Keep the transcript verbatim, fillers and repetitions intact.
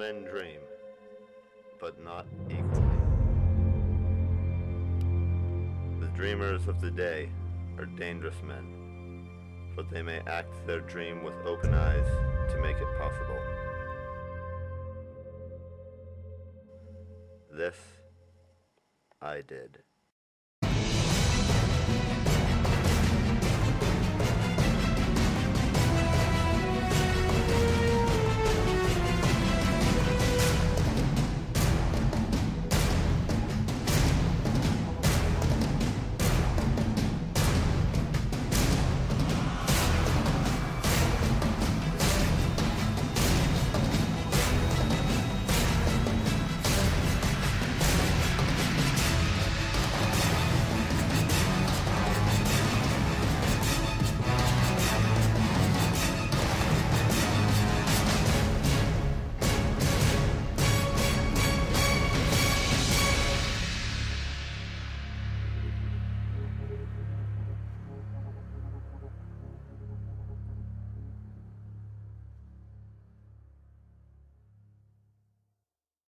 men dream, but not equally. The dreamers of today are dangerous men, but they may act their dream with open eyes to make it possible. This I did.